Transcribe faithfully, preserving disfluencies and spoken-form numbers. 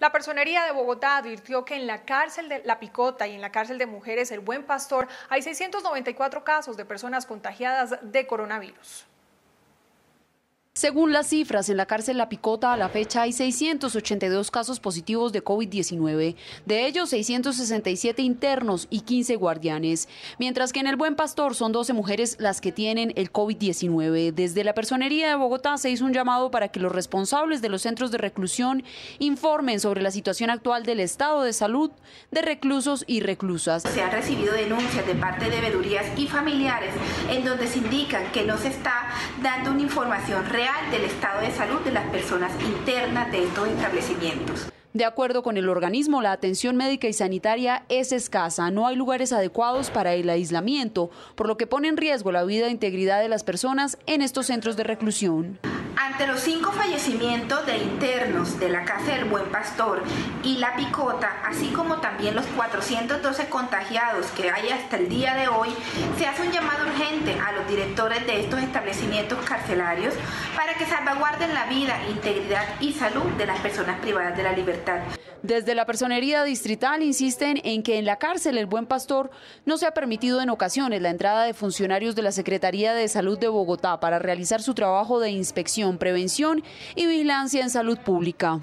La Personería de Bogotá advirtió que en la cárcel de La Picota y en la cárcel de mujeres El Buen Pastor hay seiscientos noventa y cuatro casos de personas contagiadas de coronavirus. Según las cifras, en la cárcel La Picota a la fecha hay seiscientos ochenta y dos casos positivos de COVID diecinueve, de ellos seiscientos sesenta y siete internos y quince guardianes, mientras que en El Buen Pastor son doce mujeres las que tienen el COVID diecinueve. Desde la Personería de Bogotá se hizo un llamado para que los responsables de los centros de reclusión informen sobre la situación actual del estado de salud de reclusos y reclusas. Se han recibido denuncias de parte de veedurías y familiares en donde se indican que no se está dando una información real del estado de salud de las personas internas de estos establecimientos. De acuerdo con el organismo, la atención médica y sanitaria es escasa, no hay lugares adecuados para el aislamiento, por lo que pone en riesgo la vida e integridad de las personas en estos centros de reclusión. Ante los cinco fallecimientos de internos de la Casa del Buen Pastor y La Picota, así como también los cuatrocientos doce contagiados que hay hasta el día de hoy, se hace un llamado urgente a los directores de estos establecimientos carcelarios para que salvaguarden la vida, integridad y salud de las personas privadas de la libertad. Desde la Personería Distrital insisten en que en la cárcel El Buen Pastor no se ha permitido en ocasiones la entrada de funcionarios de la Secretaría de Salud de Bogotá para realizar su trabajo de inspección, prevención y vigilancia en salud pública.